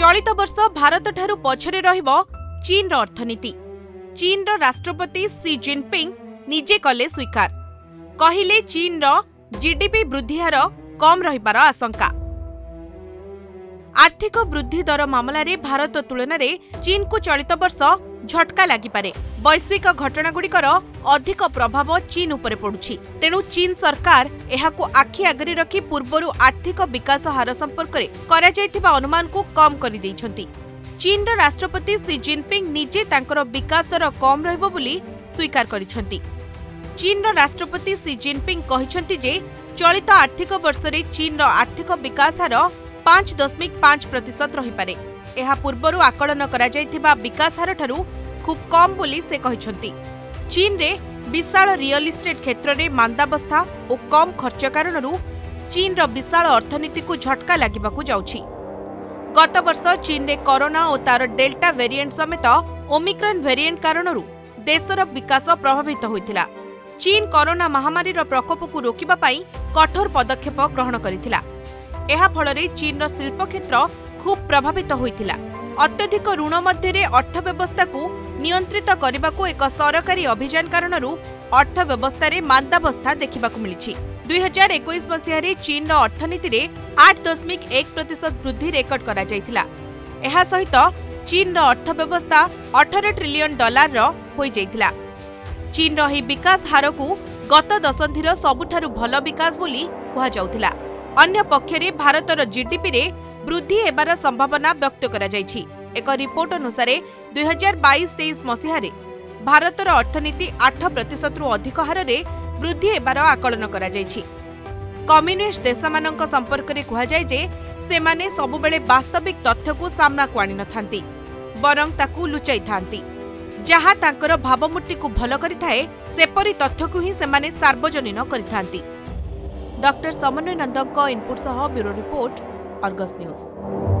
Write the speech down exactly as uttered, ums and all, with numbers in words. चलित वर्ष भारत ठारू पछरे रहिब चीन अर्थनीति। चीन राष्ट्रपति सी जिनपिंग निजे कले स्वीकार, कहिले चीन जीडीपी वृद्धि हार कम रहिबार आशंका। आर्थिक वृद्धि दर मामलारे भारत तुलन में चीन को चलित वर्ष झटका लागिपारे। वैश्विक घटनागुड़िकर अधिक प्रभाव चीन उपरे पड़ुछि, तेणु चीन सरकार एहाको आखि आगरे रखी पूर्वरु आर्थिक विकास हार संपर्क रे करा जायतिबा अनुमान को कम करि दैछन्ति। चीन राष्ट्रपति सी जिनपिंग निजे तांकर विकास दर कम रहबो बोली स्वीकार करिछन्ति। चीन राष्ट्रपति सी जिनपिंग कहिछन्ति जे चलित आर्थिक वर्ष रे चीन आर्थिक विकास हार पांच दशमिक पांच प्रतिशत रहीपे। यह पूर्व आकलन करा विकास हार ठारू खूब कम बोली से कहते। चीन रे विशाल रियल इस्टेट क्षेत्र में मंदावस्था और कम खर्च कारण चीन रो विशाल अर्थनीति को झटका लगवाक जाउछि। गत वर्ष चीन रे कोरोना और तार डेल्टा वेरिएंट समेत ओमिक्रॉन वेरिएंट कारण देशर विकास प्रभावित होता। चीन कोरोना महामारी प्रकोप को रोकवा पाई कठोर पदक्षेप ग्रहण करथिला। एहा फलरे चीन शिल्प क्षेत्र खूब प्रभावित होता। अत्यधिक ऋण मध्य अर्थव्यवस्था को नियंत्रित करने को एक सरकारी अभियान कारण अर्थव्यवस्था में मंदावस्था देखा मिली। दुई हजार एक मसीह चीन अर्थनीति में आठ दशमिक एक प्रतिशत वृद्धि रेकर्ड करा। सहित चीन अर्थव्यवस्था अठारह ट्रिलियन डॉलर हो जाता। चीन रही विकास हार को गत दशंधि सबुठारु भल विकास बोली कहुला। अन्य पक्षरे भारतर जीडीपी रे वृद्धि हेबार संभावना व्यक्त करा जायछि। एक रिपोर्ट अनुसार दुई हजार बाईस तेईस मसीह भारतर अर्थनीति आठ प्रतिशत रु अधिक हार रे वृद्धि हेबार आकलन करा जायछि। कम्युनिस्ट देशमानक संपर्क रे कहा जाय जे सेमाने सबुबेले वास्तविक तथ्य को सामना को आनि नथांती, बरं ताकु लुचाई थांती। जहाँ तांकर भावमूर्ति को भल करिथाए सेपरि तथ्य को ही सेमाने सार्वजनीन करिथांती। डॉक्टर समन्वय नंदन का इनपुट सह ब्यूरो रिपोर्ट, आर्गस न्यूज।